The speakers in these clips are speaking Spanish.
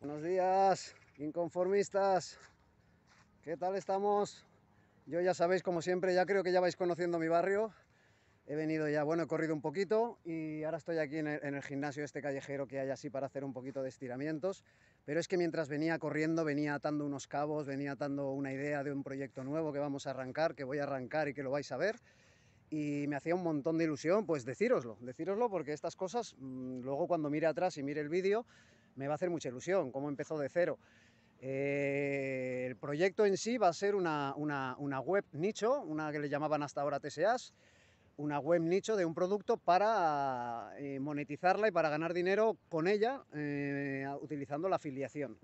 Buenos días, inconformistas. ¿Qué tal estamos? Yo ya sabéis, como siempre, ya creo que ya vais conociendo mi barrio. He venido ya, bueno, he corrido un poquito y ahora estoy aquí en el gimnasio este callejero que hay así para hacer un poquito de estiramientos. Pero es que mientras venía corriendo, venía atando unos cabos, venía atando una idea de un proyecto nuevo que vamos a arrancar, que voy a arrancar y que lo vais a ver. Y me hacía un montón de ilusión, pues decíroslo, porque estas cosas, luego cuando mire atrás y mire el vídeo, me va a hacer mucha ilusión, cómo empezó de cero. El proyecto en sí va a ser una web nicho, una que le llamaban hasta ahora TSAs, una web nicho de un producto para monetizarla y para ganar dinero con ella, utilizando la afiliación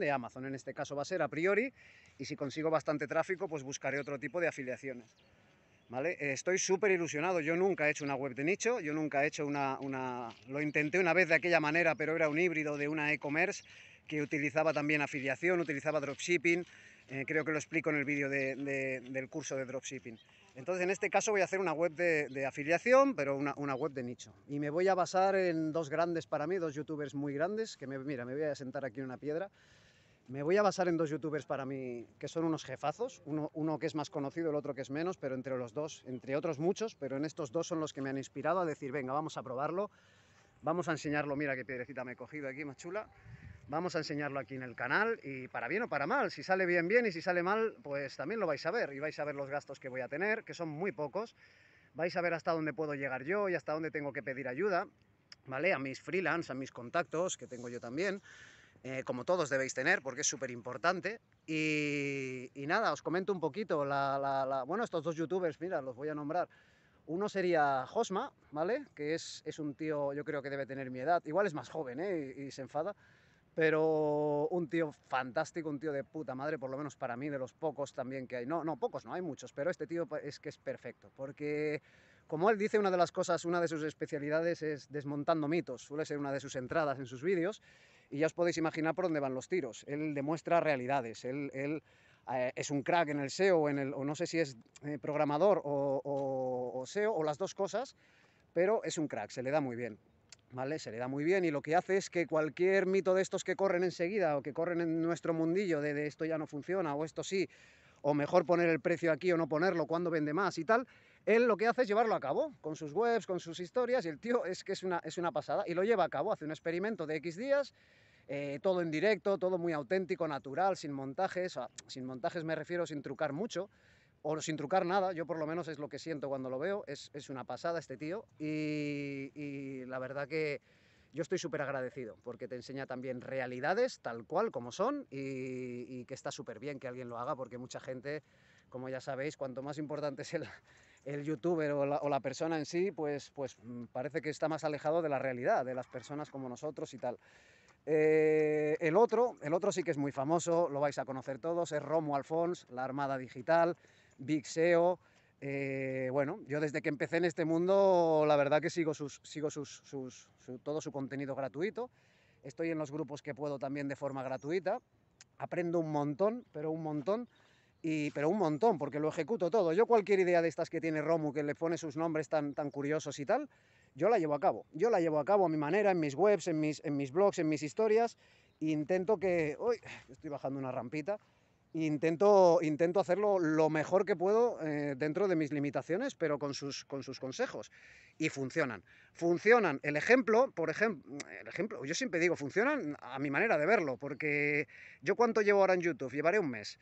de Amazon. En este caso va a ser a priori, y si consigo bastante tráfico, pues buscaré otro tipo de afiliaciones. ¿Vale? Estoy súper ilusionado. Yo nunca he hecho una web de nicho, yo nunca he hecho Lo intenté una vez de aquella manera, pero era un híbrido de una e-commerce que utilizaba también afiliación, utilizaba dropshipping. Creo que lo explico en el vídeo del curso de dropshipping. Entonces, en este caso voy a hacer una web de afiliación, pero una web de nicho. Y me voy a basar en dos grandes para mí, dos youtubers muy grandes, que me voy a sentar aquí en una piedra. Me voy a basar en dos youtubers para mí que son unos jefazos, uno que es más conocido, el otro que es menos, pero entre los dos, entre otros muchos, pero en estos dos son los que me han inspirado a decir, venga, vamos a probarlo, vamos a enseñarlo, mira qué piedrecita me he cogido aquí, más chula, vamos a enseñarlo aquí en el canal y para bien o para mal, si sale bien, bien, y si sale mal, pues también lo vais a ver, y vais a ver los gastos que voy a tener, que son muy pocos, vais a ver hasta dónde puedo llegar yo y hasta dónde tengo que pedir ayuda, ¿vale? A mis freelance, a mis contactos, que tengo yo también, como todos debéis tener, porque es súper importante. Y nada, os comento un poquito. Bueno, estos dos youtubers, mira, los voy a nombrar. Uno sería Josma, ¿vale? Que es un tío, yo creo que debe tener mi edad. Igual es más joven, ¿eh? Y se enfada. Pero un tío fantástico, un tío de puta madre, por lo menos para mí, de los pocos también que hay. No, pocos no, hay muchos, pero este tío es que es perfecto, porque como él dice, una de las cosas, una de sus especialidades es desmontando mitos, suele ser una de sus entradas en sus vídeos, y ya os podéis imaginar por dónde van los tiros. Él demuestra realidades, él es un crack en el SEO, o no sé si es programador o SEO, o las dos cosas, pero es un crack, se le da muy bien. ¿Vale? Se le da muy bien y lo que hace es que cualquier mito de estos que corren enseguida o que corren en nuestro mundillo de esto ya no funciona o esto sí, o mejor poner el precio aquí o no ponerlo, cuándo vende más y tal, él lo que hace es llevarlo a cabo con sus webs, con sus historias, y el tío es que es una pasada y lo lleva a cabo, hace un experimento de X días, todo en directo, todo muy auténtico, natural, sin montajes, me refiero sin trucar mucho, o sin trucar nada, yo por lo menos es lo que siento cuando lo veo, es una pasada este tío, y la verdad que yo estoy súper agradecido, porque te enseña también realidades tal cual como son, y que está súper bien que alguien lo haga, porque mucha gente, como ya sabéis, cuanto más importante es el youtuber o la persona en sí, pues parece que está más alejado de la realidad, de las personas como nosotros y tal. El otro sí que es muy famoso, lo vais a conocer todos, es Romuald Alfons, La Armada Digital, Big SEO. Bueno, yo desde que empecé en este mundo, la verdad que sigo todo su contenido gratuito. Estoy en los grupos que puedo también de forma gratuita. Aprendo un montón, pero un montón, porque lo ejecuto todo. Yo cualquier idea de estas que tiene Romu, que le pone sus nombres tan curiosos y tal, yo la llevo a cabo. Yo la llevo a cabo a mi manera, en mis webs, en mis blogs, en mis historias. E intento que... Uy, estoy bajando una rampita. Intento hacerlo lo mejor que puedo dentro de mis limitaciones, pero con sus consejos. Y funcionan. Funcionan. El ejemplo, yo siempre digo, funcionan a mi manera de verlo, porque yo cuánto llevo ahora en YouTube, llevaré un mes.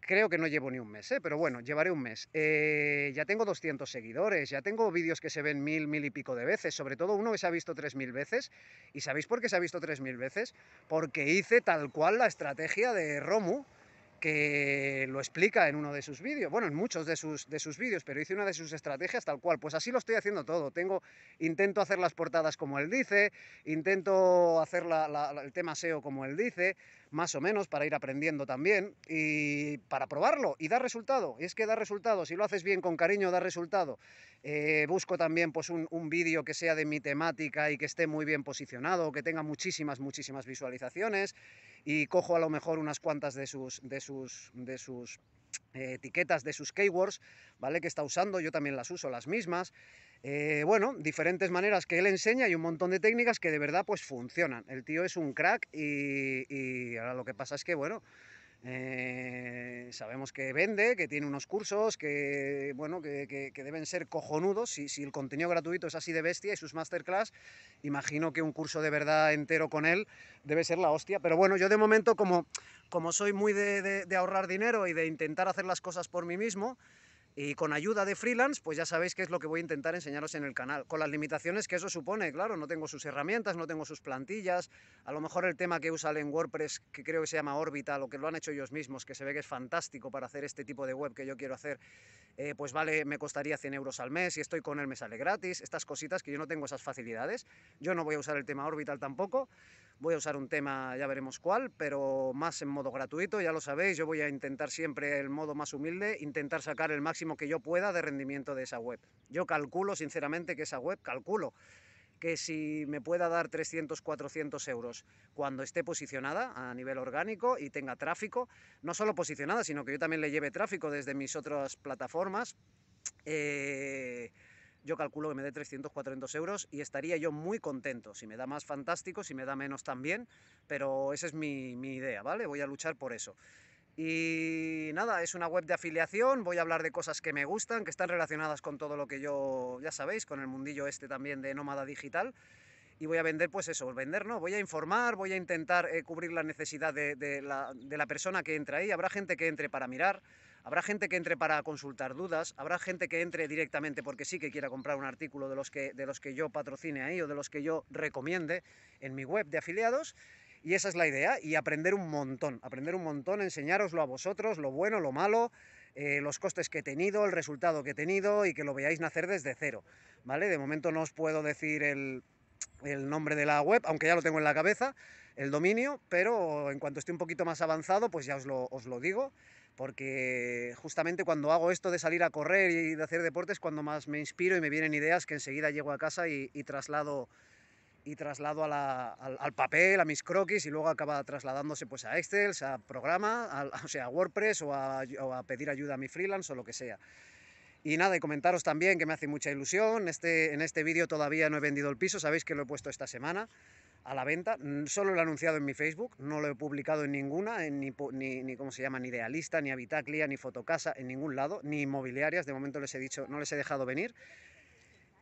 Creo que no llevo ni un mes, pero bueno, llevaré un mes. Ya tengo 200 seguidores, ya tengo vídeos que se ven 1000 y pico de veces, sobre todo uno que se ha visto 3000 veces. ¿Y sabéis por qué se ha visto 3000 veces? Porque hice tal cual la estrategia de Romu, que lo explica en uno de sus vídeos, bueno, en muchos de sus vídeos, pero hice una de sus estrategias tal cual. Pues así lo estoy haciendo todo. Intento hacer las portadas como él dice, intento hacer el tema SEO como él dice, más o menos, para ir aprendiendo también, y para probarlo, y dar resultado. Y es que da resultado, si lo haces bien, con cariño, da resultado. Busco también pues un vídeo que sea de mi temática y que esté muy bien posicionado, que tenga muchísimas visualizaciones, y cojo a lo mejor unas cuantas de sus etiquetas, de sus keywords, ¿vale? Que está usando, yo también las uso las mismas. Bueno, diferentes maneras que él enseña y un montón de técnicas que de verdad pues funcionan. El tío es un crack y ahora lo que pasa es que, bueno, sabemos que vende, que tiene unos cursos que, bueno, que deben ser cojonudos. Si el contenido gratuito es así de bestia y sus masterclass, imagino que un curso de verdad entero con él debe ser la hostia. Pero bueno, yo de momento, como soy muy de ahorrar dinero y de intentar hacer las cosas por mí mismo, y con ayuda de freelance, pues ya sabéis qué es lo que voy a intentar enseñaros en el canal, con las limitaciones que eso supone. Claro, no tengo sus herramientas, no tengo sus plantillas, a lo mejor el tema que usan en WordPress, que creo que se llama Orbital, o que lo han hecho ellos mismos, que se ve que es fantástico para hacer este tipo de web que yo quiero hacer, pues vale, me costaría 100 euros al mes, y estoy con él, me sale gratis, estas cositas que yo no tengo esas facilidades. Yo no voy a usar el tema Orbital tampoco, voy a usar un tema, ya veremos cuál, pero más en modo gratuito, ya lo sabéis, yo voy a intentar siempre el modo más humilde, intentar sacar el máximo que yo pueda de rendimiento de esa web. Yo calculo, sinceramente, que esa web, que si me pueda dar 300, 400 euros cuando esté posicionada a nivel orgánico y tenga tráfico, no solo posicionada, sino que yo también le lleve tráfico desde mis otras plataformas, yo calculo que me dé 300, 400 euros y estaría yo muy contento. Si me da más, fantástico, si me da menos también, pero esa es mi idea, ¿vale? Voy a luchar por eso. Y nada, es una web de afiliación, voy a hablar de cosas que me gustan, que están relacionadas con todo lo que yo, ya sabéis, con el mundillo este también de nómada digital. Y voy a vender, pues eso, voy a informar, voy a intentar cubrir la necesidad de la persona que entra ahí. Habrá gente que entre para mirar, habrá gente que entre para consultar dudas, habrá gente que entre directamente porque sí que quiera comprar un artículo de los que yo patrocine ahí o de los que yo recomiende en mi web de afiliados. Y esa es la idea, y aprender un montón, enseñároslo a vosotros, lo bueno, lo malo, los costes que he tenido, el resultado que he tenido, y que lo veáis nacer desde cero, ¿vale? De momento no os puedo decir el nombre de la web, aunque ya lo tengo en la cabeza, el dominio, pero en cuanto esté un poquito más avanzado, pues ya os lo digo, porque justamente cuando hago esto de salir a correr y de hacer deporte es cuando más me inspiro y me vienen ideas que enseguida llego a casa y traslado al papel, a mis croquis, y luego acaba trasladándose pues a Excel, a programa, o sea, a WordPress, o a pedir ayuda a mi freelance o lo que sea. Y nada, y comentaros también que me hace mucha ilusión, en este vídeo todavía no he vendido el piso, sabéis que lo he puesto esta semana a la venta, solo lo he anunciado en mi Facebook, no lo he publicado en ninguna, ni ¿cómo se llama?, ni Idealista, ni Habitaclia, ni Fotocasa, en ningún lado, ni inmobiliarias, de momento les he dicho, no les he dejado venir.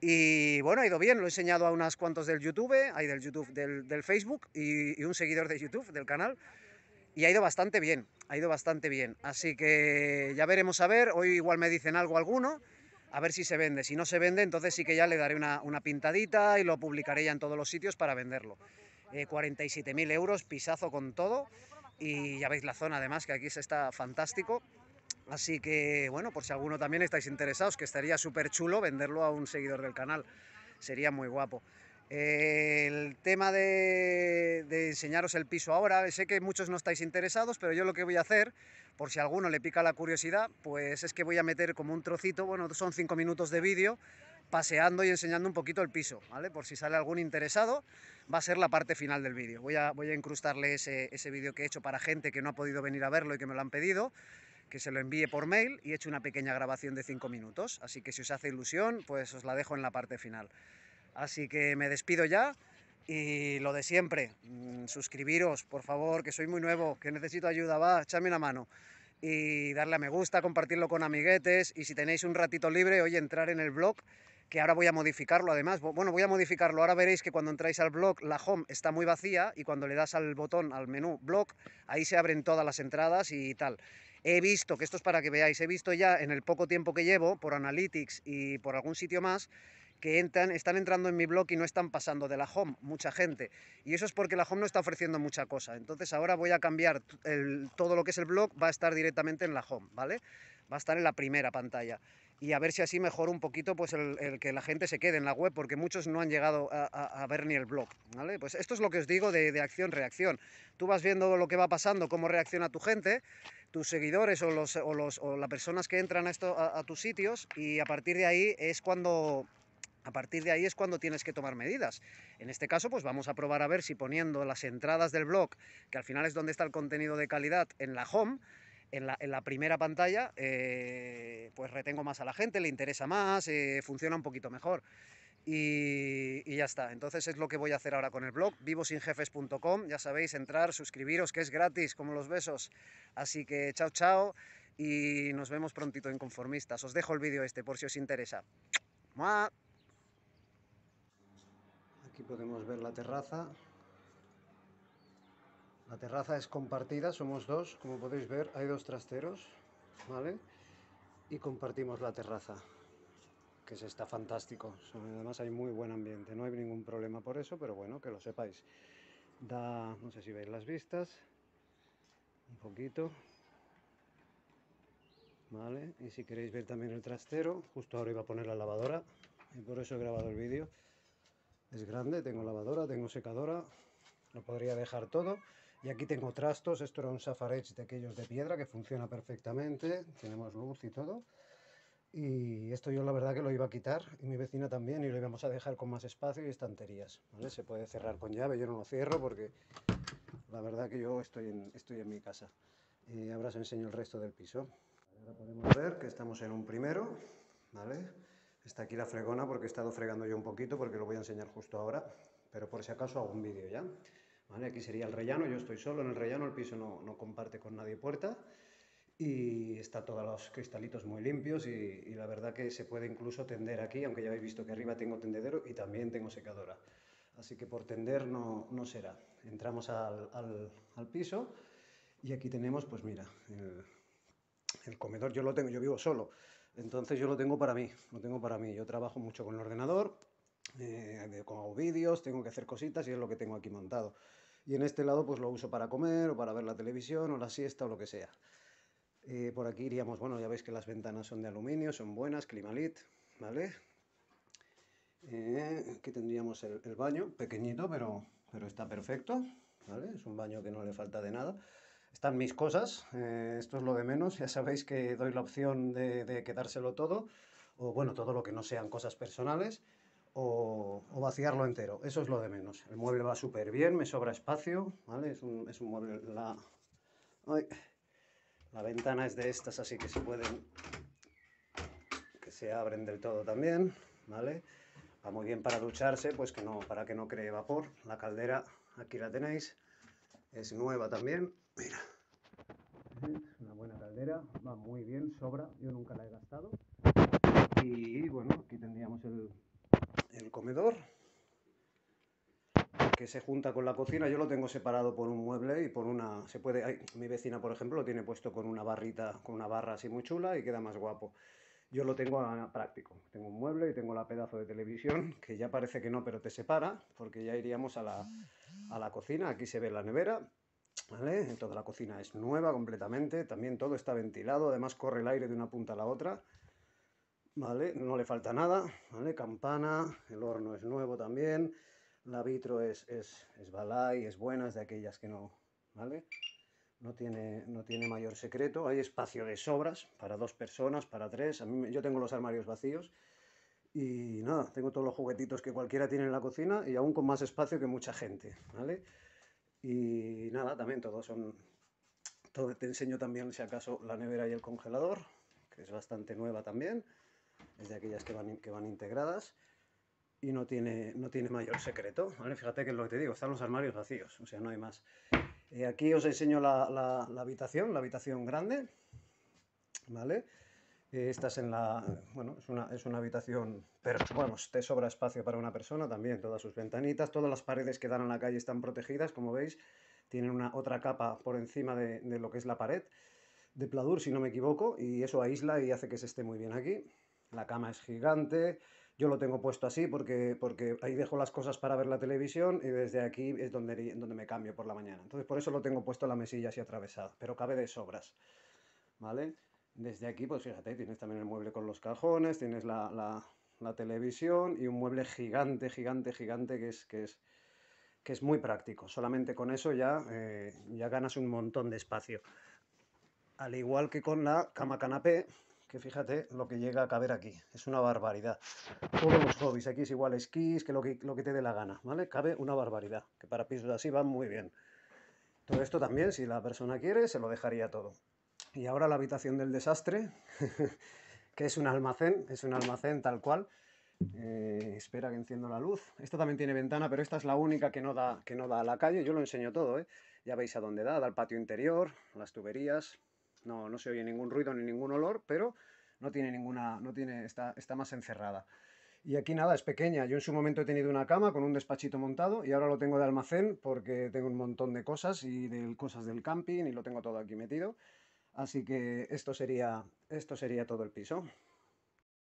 Y bueno, ha ido bien, lo he enseñado a unas cuantos del YouTube, hay del YouTube, del Facebook y un seguidor de YouTube del canal. Y ha ido bastante bien, así que ya veremos a ver, hoy igual me dicen algo alguno, a ver si se vende, si no se vende entonces sí que ya le daré una pintadita y lo publicaré ya en todos los sitios para venderlo. 47.000 euros, pisazo con todo, y ya veis la zona además, que aquí se está fantástico, así que bueno, por si alguno también estáis interesados, que estaría súper chulo venderlo a un seguidor del canal, sería muy guapo. El tema de enseñaros el piso ahora, sé que muchos no estáis interesados, pero yo lo que voy a hacer, por si a alguno le pica la curiosidad, pues es que voy a meter como un trocito, bueno, son 5 minutos de vídeo, paseando y enseñando un poquito el piso, ¿vale? Por si sale algún interesado, va a ser la parte final del vídeo. Voy a incrustarle ese vídeo que he hecho para gente que no ha podido venir a verlo y que me lo han pedido, que se lo envíe por mail, y he hecho una pequeña grabación de 5 minutos, así que si os hace ilusión, pues os la dejo en la parte final. Así que me despido ya, y lo de siempre, suscribiros, por favor, que soy muy nuevo, que necesito ayuda, va, echadme una mano, y darle a me gusta, compartirlo con amiguetes, y si tenéis un ratito libre, oye, entrar en el blog, que ahora voy a modificarlo además, bueno, voy a modificarlo, ahora veréis que cuando entráis al blog, la home está muy vacía, y cuando le das al botón, al menú blog, ahí se abren todas las entradas y tal. He visto, que esto es para que veáis, he visto ya en el poco tiempo que llevo, por Analytics y por algún sitio más, que están entrando en mi blog y no están pasando de la home, mucha gente, y eso es porque la home no está ofreciendo mucha cosa. Entonces ahora voy a cambiar todo lo que es el blog, va a estar directamente en la home, ¿vale? Va a estar en la primera pantalla, y a ver si así mejora un poquito pues el que la gente se quede en la web, porque muchos no han llegado a ver ni el blog, ¿vale? Pues esto es lo que os digo de acción-reacción, tú vas viendo lo que va pasando, cómo reacciona tu gente, tus seguidores o las personas que entran a tus sitios, y a partir de ahí es cuando... tienes que tomar medidas. En este caso, pues vamos a probar a ver si poniendo las entradas del blog, que al final es donde está el contenido de calidad, en la home, en la primera pantalla, pues retengo más a la gente, le interesa más, funciona un poquito mejor. Y ya está. Entonces es lo que voy a hacer ahora con el blog, vivosinjefes.com. Ya sabéis, entrar, suscribiros, que es gratis, como los besos. Así que chao, chao, y nos vemos prontito en Conformistas. Os dejo el vídeo este por si os interesa. ¡Mua! Aquí podemos ver la terraza. La terraza es compartida, somos dos, como podéis ver, hay dos trasteros, ¿vale? Y compartimos la terraza, que se está fantástico. Además hay muy buen ambiente, no hay ningún problema por eso, pero bueno, que lo sepáis. Da, no sé si veis las vistas, un poquito, ¿vale? Y si queréis ver también el trastero, justo ahora iba a poner la lavadora, y por eso he grabado el vídeo. Es grande, tengo lavadora, tengo secadora, lo podría dejar todo. Y aquí tengo trastos, esto era un safarech de aquellos de piedra que funciona perfectamente, tenemos luz y todo. Y esto yo la verdad que lo iba a quitar, y mi vecina también, y lo íbamos a dejar con más espacio y estanterías, ¿vale? Se puede cerrar con llave, yo no lo cierro porque la verdad que yo estoy en mi casa. Ahora os enseño el resto del piso. Ahora podemos ver que estamos en un primero, ¿vale? Está aquí la fregona porque he estado fregando yo un poquito porque lo voy a enseñar justo ahora, pero por si acaso hago un vídeo ya, ¿vale? Aquí sería el rellano, yo estoy solo en el rellano, el piso no comparte con nadie puerta. Y está todos los cristalitos muy limpios y la verdad que se puede incluso tender aquí, aunque ya habéis visto que arriba tengo tendedero y también tengo secadora. Así que por tender no será. Entramos al piso y aquí tenemos, pues mira, el comedor yo lo tengo, yo vivo solo. Entonces yo lo tengo para mí. Yo trabajo mucho con el ordenador, hago vídeos, tengo que hacer cositas y es lo que tengo aquí montado. Y en este lado pues lo uso para comer o para ver la televisión o la siesta o lo que sea. Por aquí iríamos, bueno, ya veis que las ventanas son de aluminio, son buenas, Climalit, ¿vale? Aquí tendríamos el baño, pequeñito, pero está perfecto, ¿vale? Es un baño que no le falta de nada. Están mis cosas, esto es lo de menos, ya sabéis que doy la opción de quedárselo todo, o bueno, todo lo que no sean cosas personales, o vaciarlo entero, eso es lo de menos. El mueble va súper bien, me sobra espacio, ¿vale? Es un mueble, ¡ay! La ventana es de estas, así que se pueden, que se abren del todo también, ¿vale? Va muy bien para ducharse, pues que no, para que no cree vapor. La caldera, aquí la tenéis, es nueva también, mira. Una buena caldera, va muy bien, sobra, yo nunca la he gastado. Y bueno, aquí tendríamos el comedor, que se junta con la cocina. Yo lo tengo separado por un mueble y por una... se puede... Ay, mi vecina, por ejemplo, lo tiene puesto con una barrita, con una barra así muy chula y queda más guapo. Yo lo tengo práctico. Tengo un mueble y tengo la pedazo de televisión, que ya parece que no, pero te separa, porque ya iríamos a la cocina. Aquí se ve la nevera, ¿vale? Toda la cocina es nueva completamente. También todo está ventilado. Además, corre el aire de una punta a la otra, ¿vale? No le falta nada, ¿vale? Campana, el horno es nuevo también. La vitro es Balay, es buena, es de aquellas que no, ¿vale? No tiene mayor secreto, hay espacio de sobras para dos personas, para tres. Yo tengo los armarios vacíos y nada, tengo todos los juguetitos que cualquiera tiene en la cocina y aún con más espacio que mucha gente, ¿vale? Y nada, también todos son... Todo, te enseño también, si acaso, la nevera y el congelador, que es bastante nueva también, es de aquellas que van integradas. Y no tiene mayor secreto, ¿vale? Fíjate que es lo que te digo, están los armarios vacíos, o sea, no hay más. Aquí os enseño la habitación grande, ¿vale? Esta es en la... bueno, es una habitación, pero vamos, te sobra espacio para una persona también, todas sus ventanitas, todas las paredes que dan a la calle están protegidas, como veis, tienen una otra capa por encima de lo que es la pared, de pladur, si no me equivoco, y eso aísla y hace que se esté muy bien aquí. La cama es gigante. Yo lo tengo puesto así porque ahí dejo las cosas para ver la televisión y desde aquí es donde me cambio por la mañana. Entonces por eso lo tengo puesto la mesilla así atravesada, pero cabe de sobras, ¿vale? Desde aquí, pues fíjate, tienes también el mueble con los cajones, tienes la televisión y un mueble gigante, gigante, gigante que es muy práctico. Solamente con eso ya ganas un montón de espacio. Al igual que con la cama canapé, que fíjate lo que llega a caber aquí, es una barbaridad. Todos los hobbies, aquí es igual esquís, que lo que te dé la gana, ¿vale? Cabe una barbaridad, que para pisos así van muy bien. Todo esto también, si la persona quiere, se lo dejaría todo. Y ahora la habitación del desastre, que es un almacén tal cual. Espera que enciendo la luz. Esta también tiene ventana, pero esta es la única que no da a la calle. Yo lo enseño todo, ¿eh? Ya veis a dónde da al patio interior, las tuberías. No se oye ningún ruido ni ningún olor, pero no tiene ninguna, está más encerrada. Y aquí nada, es pequeña. Yo en su momento he tenido una cama con un despachito montado y ahora lo tengo de almacén porque tengo un montón de cosas y de cosas del camping y lo tengo todo aquí metido. Así que esto sería todo el piso.